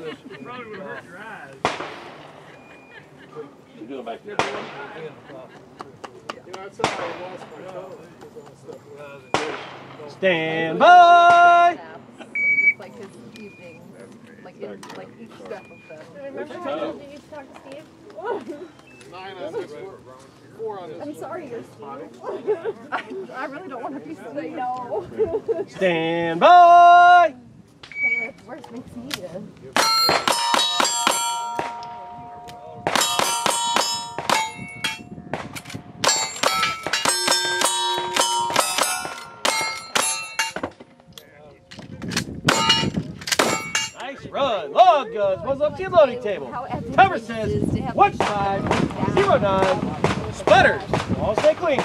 This probably would hurt your eyes. You're doing back there. Stand by! Just like his evening. Like each step of them. Remember how you used to talk to Steve? 9 out of 6, 4 on this. I'm sorry, you're Steve. I really don't want to be so. No. Stand by! Hey, that's worse makes me good. Run, log guns, what's up to your loading table? Cover says 1509, sputters, all stay clean.